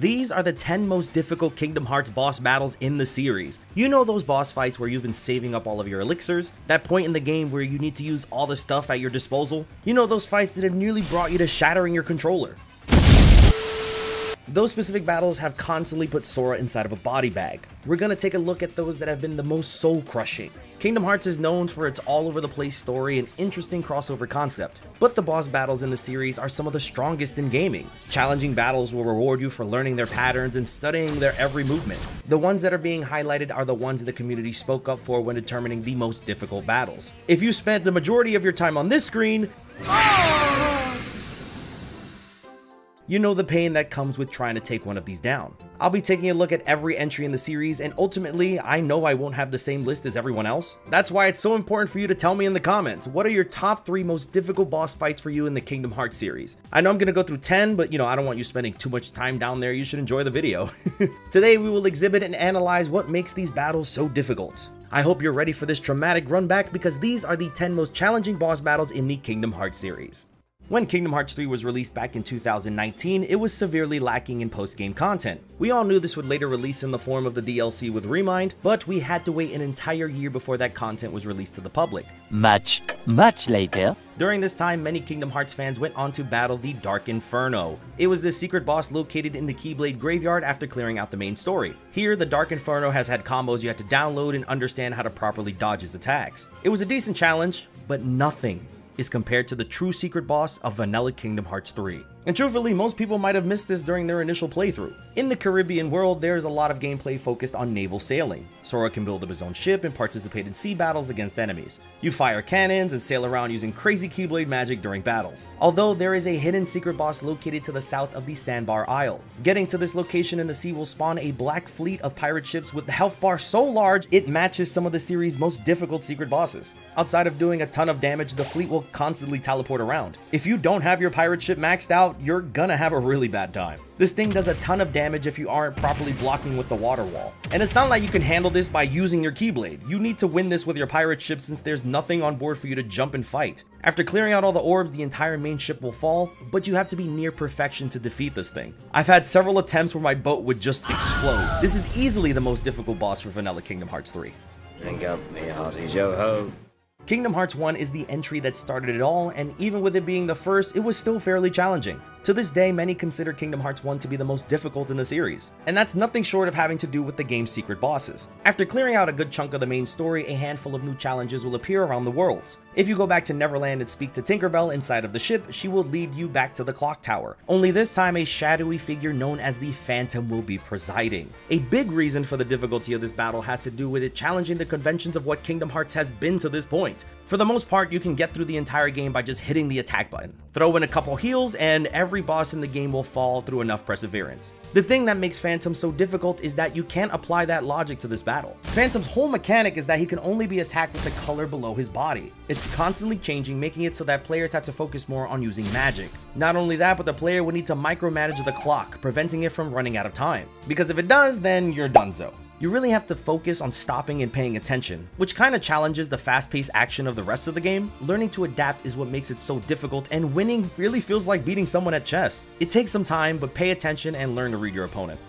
These are the 10 most difficult Kingdom Hearts boss battles in the series. You know those boss fights where you've been saving up all of your elixirs? That point in the game where you need to use all the stuff at your disposal? You know those fights that have nearly brought you to shattering your controller? Those specific battles have constantly put Sora inside of a body bag. We're gonna take a look at those that have been the most soul-crushing. Kingdom Hearts is known for its all-over-the-place story and interesting crossover concept, but the boss battles in the series are some of the strongest in gaming. Challenging battles will reward you for learning their patterns and studying their every movement. The ones that are being highlighted are the ones the community spoke up for when determining the most difficult battles. If you spent the majority of your time on this screen, you know the pain that comes with trying to take one of these down. I'll be taking a look at every entry in the series, and ultimately, I know I won't have the same list as everyone else. That's why it's so important for you to tell me in the comments, what are your top 3 most difficult boss fights for you in the Kingdom Hearts series? I know I'm gonna go through 10, but you know, I don't want you spending too much time down there. You should enjoy the video. Today, we will exhibit and analyze what makes these battles so difficult. I hope you're ready for this traumatic run back, because these are the 10 most challenging boss battles in the Kingdom Hearts series. When Kingdom Hearts 3 was released back in 2019, it was severely lacking in post-game content. We all knew this would later release in the form of the DLC with Remind, but we had to wait an entire year before that content was released to the public. Much later. During this time, many Kingdom Hearts fans went on to battle the Dark Inferno. It was this secret boss located in the Keyblade Graveyard after clearing out the main story. Here, the Dark Inferno has had combos you had to download and understand how to properly dodge his attacks. It was a decent challenge, but nothing is compared to the true secret boss of vanilla Kingdom Hearts 3. And truthfully, most people might have missed this during their initial playthrough. In the Caribbean world, there is a lot of gameplay focused on naval sailing. Sora can build up his own ship and participate in sea battles against enemies. You fire cannons and sail around using crazy Keyblade magic during battles. Although there is a hidden secret boss located to the south of the Sandbar Isle. Getting to this location in the sea will spawn a black fleet of pirate ships with the health bar so large it matches some of the series' most difficult secret bosses. Outside of doing a ton of damage, the fleet will constantly teleport around. If you don't have your pirate ship maxed out, you're gonna have a really bad time. This thing does a ton of damage if you aren't properly blocking with the water wall. And it's not like you can handle this by using your Keyblade. You need to win this with your pirate ship since there's nothing on board for you to jump and fight. After clearing out all the orbs, the entire main ship will fall, but you have to be near perfection to defeat this thing. I've had several attempts where my boat would just explode. This is easily the most difficult boss for vanilla Kingdom Hearts 3. Drink up, me hearties, yo-ho. Kingdom Hearts 1 is the entry that started it all, and even with it being the first, it was still fairly challenging. To this day, many consider Kingdom Hearts 1 to be the most difficult in the series, and that's nothing short of having to do with the game's secret bosses. After clearing out a good chunk of the main story, a handful of new challenges will appear around the world. If you go back to Neverland and speak to Tinkerbell inside of the ship, she will lead you back to the Clock Tower, only this time a shadowy figure known as the Phantom will be presiding. A big reason for the difficulty of this battle has to do with it challenging the conventions of what Kingdom Hearts has been to this point. For the most part, you can get through the entire game by just hitting the attack button. Throw in a couple heals, and every boss in the game will fall through enough perseverance. The thing that makes Phantom so difficult is that you can't apply that logic to this battle. Phantom's whole mechanic is that he can only be attacked with the color below his body. It's constantly changing, making it so that players have to focus more on using magic. Not only that, but the player will need to micromanage the clock, preventing it from running out of time. Because if it does, then you're donezo. You really have to focus on stopping and paying attention, which kind of challenges the fast-paced action of the rest of the game. Learning to adapt is what makes it so difficult, and winning really feels like beating someone at chess. It takes some time, but pay attention and learn to read your opponent.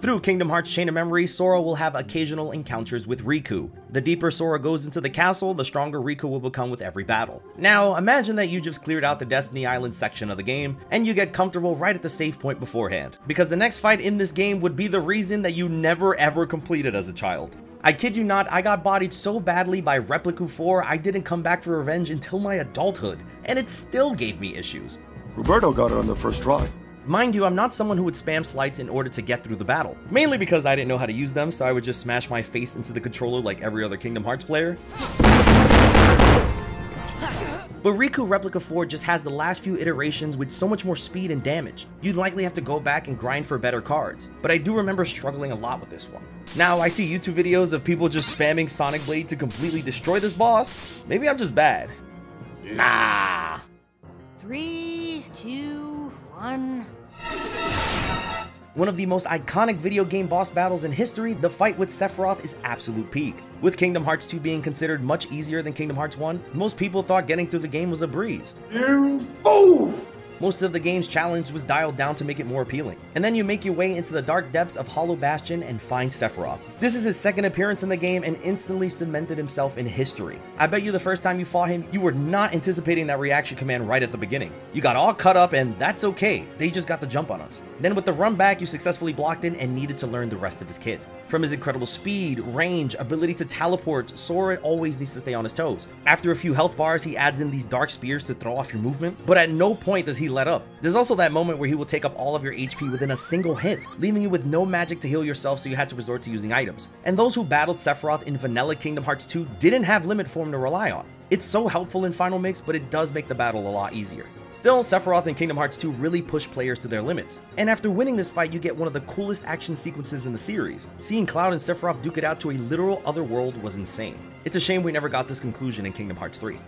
Through Kingdom Hearts Chain of Memory, Sora will have occasional encounters with Riku. The deeper Sora goes into the castle, the stronger Riku will become with every battle. Now, imagine that you just cleared out the Destiny Island section of the game, and you get comfortable right at the save point beforehand, because the next fight in this game would be the reason that you never ever completed as a child. I kid you not, I got bodied so badly by Repliku 4, I didn't come back for revenge until my adulthood, and it still gave me issues. Roberto got it on the first try. Mind you, I'm not someone who would spam slides in order to get through the battle. Mainly because I didn't know how to use them, so I would just smash my face into the controller like every other Kingdom Hearts player. But Riku Replica 4 just has the last few iterations with so much more speed and damage. You'd likely have to go back and grind for better cards, but I do remember struggling a lot with this one. Now, I see YouTube videos of people just spamming Sonic Blade to completely destroy this boss. Maybe I'm just bad. Nah. 3, 2, 1. One of the most iconic video game boss battles in history, the fight with Sephiroth is absolute peak. With Kingdom Hearts 2 being considered much easier than Kingdom Hearts 1, most people thought getting through the game was a breeze. You fool! most of the game's challenge was dialed down to make it more appealing. And then you make your way into the dark depths of Hollow Bastion and find Sephiroth. This is his second appearance in the game and instantly cemented himself in history. I bet you the first time you fought him, you were not anticipating that reaction command right at the beginning. You got all cut up and that's okay, they just got the jump on us. Then with the run back, you successfully blocked in and needed to learn the rest of his kit. From his incredible speed, range, ability to teleport, Sora always needs to stay on his toes. After a few health bars, he adds in these dark spears to throw off your movement, but at no point does he let up. There's also that moment where he will take up all of your HP within a single hit, leaving you with no magic to heal yourself, so you had to resort to using items. And those who battled Sephiroth in vanilla Kingdom Hearts 2 didn't have limit form to rely on. It's so helpful in Final Mix, but it does make the battle a lot easier. Still, Sephiroth in Kingdom Hearts 2 really push players to their limits. And after winning this fight, you get one of the coolest action sequences in the series. Seeing Cloud and Sephiroth duke it out to a literal other world was insane. It's a shame we never got this conclusion in Kingdom Hearts 3.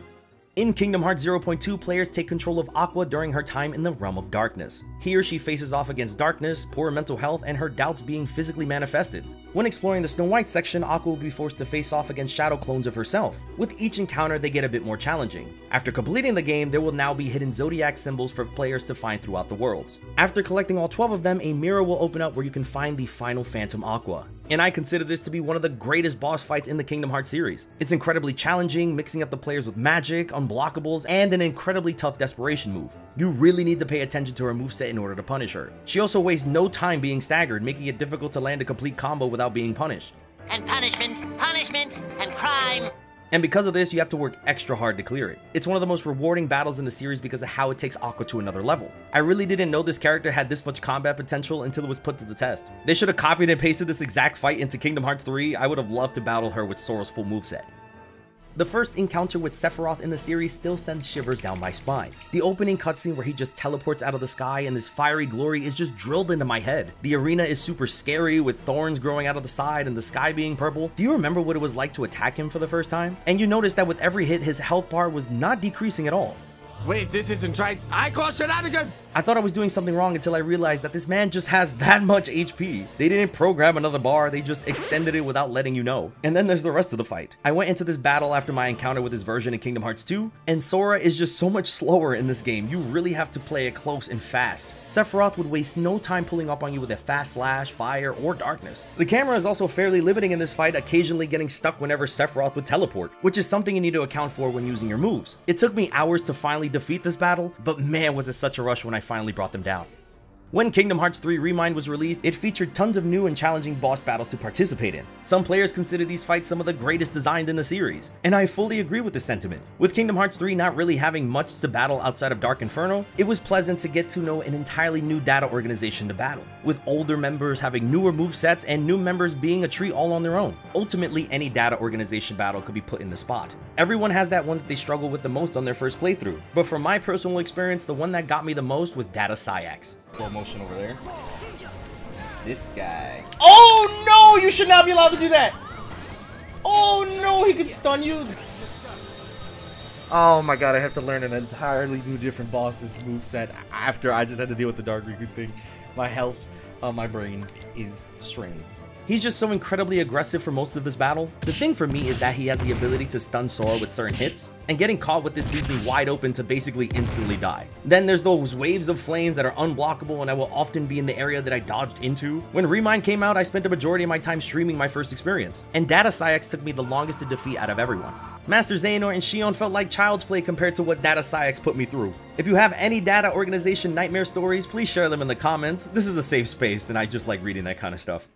In Kingdom Hearts 0.2, players take control of Aqua during her time in the Realm of Darkness. Here, she faces off against darkness, poor mental health, and her doubts being physically manifested. When exploring the Snow White section, Aqua will be forced to face off against shadow clones of herself. With each encounter, they get a bit more challenging. After completing the game, there will now be hidden zodiac symbols for players to find throughout the worlds. After collecting all 12 of them, a mirror will open up where you can find the final Phantom Aqua. And I consider this to be one of the greatest boss fights in the Kingdom Hearts series. It's incredibly challenging, mixing up the players with magic, unblockables, and an incredibly tough desperation move. You really need to pay attention to her moveset in order to punish her. She also wastes no time being staggered, making it difficult to land a complete combo without being punished. And punishment, punishment, and crime. And because of this, you have to work extra hard to clear it. It's one of the most rewarding battles in the series because of how it takes Aqua to another level. I really didn't know this character had this much combat potential until it was put to the test. They should have copied and pasted this exact fight into Kingdom Hearts 3. I would have loved to battle her with Sora's full moveset. The first encounter with Sephiroth in the series still sends shivers down my spine. The opening cutscene where he just teleports out of the sky and this fiery glory is just drilled into my head. The arena is super scary with thorns growing out of the side and the sky being purple. Do you remember what it was like to attack him for the first time? And you notice that with every hit, his health bar was not decreasing at all. Wait, this isn't right. I call shenanigans! I thought I was doing something wrong until I realized that this man just has that much HP. They didn't program another bar, they just extended it without letting you know. And then there's the rest of the fight. I went into this battle after my encounter with his version in Kingdom Hearts 2, and Sora is just so much slower in this game. You really have to play it close and fast. Sephiroth would waste no time pulling up on you with a fast slash, fire, or darkness. The camera is also fairly limiting in this fight, occasionally getting stuck whenever Sephiroth would teleport, which is something you need to account for when using your moves. It took me hours to finally defeat this battle, but man was it such a rush when I finally brought them down. When Kingdom Hearts 3 Remind was released, it featured tons of new and challenging boss battles to participate in. Some players consider these fights some of the greatest designed in the series, and I fully agree with this sentiment. With Kingdom Hearts 3 not really having much to battle outside of Dark Inferno, it was pleasant to get to know an entirely new data organization to battle, with older members having newer movesets and new members being a treat all on their own. Ultimately, any data organization battle could be put in the spot. Everyone has that one that they struggle with the most on their first playthrough, but from my personal experience, the one that got me the most was Data Saix. Slow motion over there. This guy. Oh no! You should not be allowed to do that! Oh no! He could stun you! Oh my god, I have to learn an entirely new different boss's moveset after I just had to deal with the Dark Riku thing. My health on my brain is strained. He's just so incredibly aggressive for most of this battle. The thing for me is that he has the ability to stun Sora with certain hits, and getting caught with this leaves me wide open to basically instantly die. Then there's those waves of flames that are unblockable, and I will often be in the area that I dodged into. When Remind came out, I spent the majority of my time streaming my first experience, and Data Saix took me the longest to defeat out of everyone. Master Xehanort and Xion felt like child's play compared to what Data Saix put me through. If you have any data organization nightmare stories, please share them in the comments. This is a safe space, and I just like reading that kind of stuff.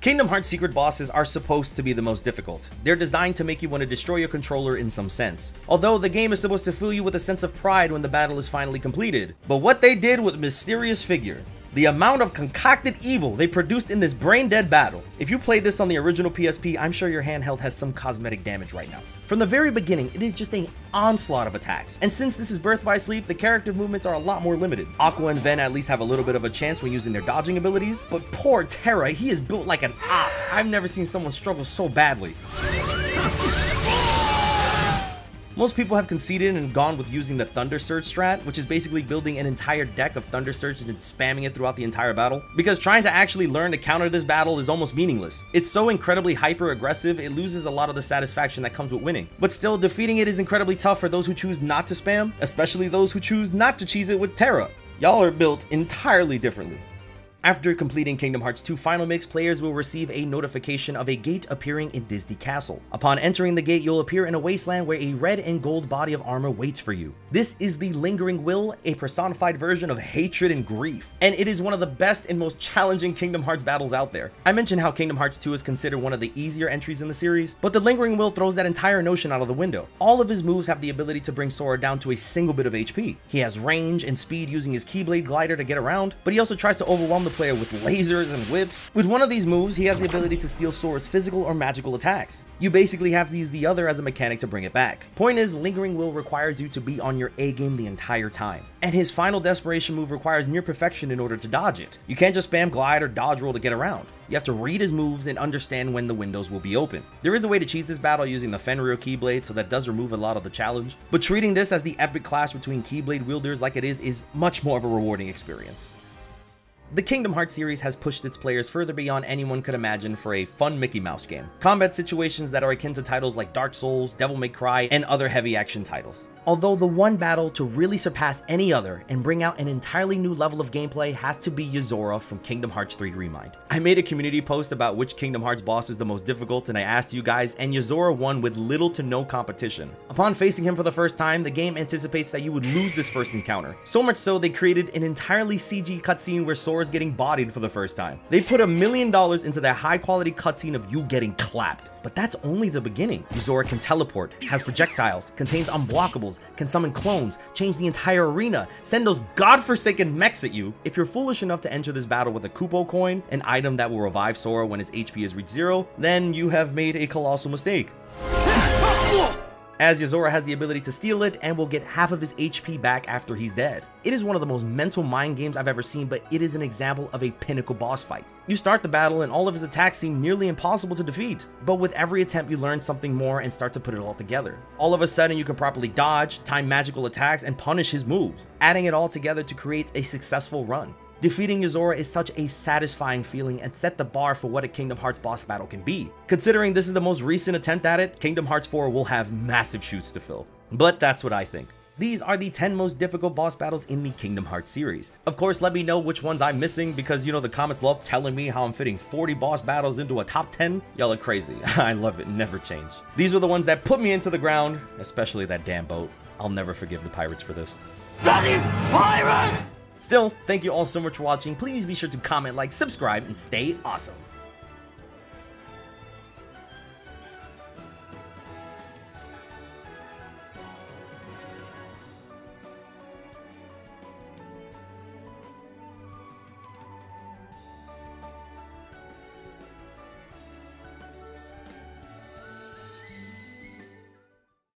Kingdom Hearts secret bosses are supposed to be the most difficult. They're designed to make you want to destroy your controller in some sense. Although the game is supposed to fill you with a sense of pride when the battle is finally completed. But what they did with Mysterious Figure, the amount of concocted evil they produced in this brain-dead battle. If you played this on the original PSP, I'm sure your handheld has some cosmetic damage right now. From the very beginning, it is just an onslaught of attacks. And since this is Birth by Sleep, the character movements are a lot more limited. Aqua and Ven at least have a little bit of a chance when using their dodging abilities, but poor Terra, he is built like an ox. I've never seen someone struggle so badly. Most people have conceded and gone with using the Thunder Surge strat, which is basically building an entire deck of Thunder Surge and spamming it throughout the entire battle, because trying to actually learn to counter this battle is almost meaningless. It's so incredibly hyper-aggressive, it loses a lot of the satisfaction that comes with winning. But still, defeating it is incredibly tough for those who choose not to spam, especially those who choose not to cheese it with Terra. Y'all are built entirely differently. After completing Kingdom Hearts 2 Final Mix, players will receive a notification of a gate appearing in Disney Castle. Upon entering the gate, you'll appear in a wasteland where a red and gold body of armor waits for you. This is the Lingering Will, a personified version of hatred and grief, and it is one of the best and most challenging Kingdom Hearts battles out there. I mentioned how Kingdom Hearts 2 is considered one of the easier entries in the series, but the Lingering Will throws that entire notion out of the window. All of his moves have the ability to bring Sora down to a single bit of HP. He has range and speed using his Keyblade glider to get around, but he also tries to overwhelm the player with lasers and whips. With one of these moves, he has the ability to steal Sora's physical or magical attacks. You basically have to use the other as a mechanic to bring it back. Point is, Lingering Will requires you to be on your A game the entire time, and his final desperation move requires near perfection in order to dodge it. You can't just spam glide or dodge roll to get around. You have to read his moves and understand when the windows will be open. There is a way to cheese this battle using the Fenrir Keyblade, so that does remove a lot of the challenge, but treating this as the epic clash between Keyblade wielders like it is much more of a rewarding experience. The Kingdom Hearts series has pushed its players further beyond anyone could imagine for a fun Mickey Mouse game. Combat situations that are akin to titles like Dark Souls, Devil May Cry, and other heavy action titles. Although the one battle to really surpass any other and bring out an entirely new level of gameplay has to be Yozora from Kingdom Hearts 3 Remind. I made a community post about which Kingdom Hearts boss is the most difficult, and I asked you guys, and Yozora won with little to no competition. Upon facing him for the first time, the game anticipates that you would lose this first encounter. So much so, they created an entirely CG cutscene where Sora is getting bodied for the first time. They put $1 million into that high quality cutscene of you getting clapped. But that's only the beginning. Yozora can teleport, has projectiles, contains unblockables, can summon clones, change the entire arena, send those godforsaken mechs at you. If you're foolish enough to enter this battle with a Kupo coin, an item that will revive Sora when his HP is reached zero, then you have made a colossal mistake. As Yozora has the ability to steal it and will get half of his HP back after he's dead. It is one of the most mental mind games I've ever seen, but it is an example of a pinnacle boss fight. You start the battle and all of his attacks seem nearly impossible to defeat, but with every attempt you learn something more and start to put it all together. All of a sudden you can properly dodge, time magical attacks, and punish his moves, adding it all together to create a successful run. Defeating Yozora is such a satisfying feeling and set the bar for what a Kingdom Hearts boss battle can be. Considering this is the most recent attempt at it, Kingdom Hearts 4 will have massive shoots to fill. But that's what I think. These are the 10 most difficult boss battles in the Kingdom Hearts series. Of course, let me know which ones I'm missing, because you know the comments love telling me how I'm fitting 40 boss battles into a top 10. Y'all are crazy. I love it, never change. These were the ones that put me into the ground, especially that damn boat. I'll never forgive the pirates for this. Bloody pirates! Still, thank you all so much for watching. Please be sure to comment, like, subscribe, and stay awesome.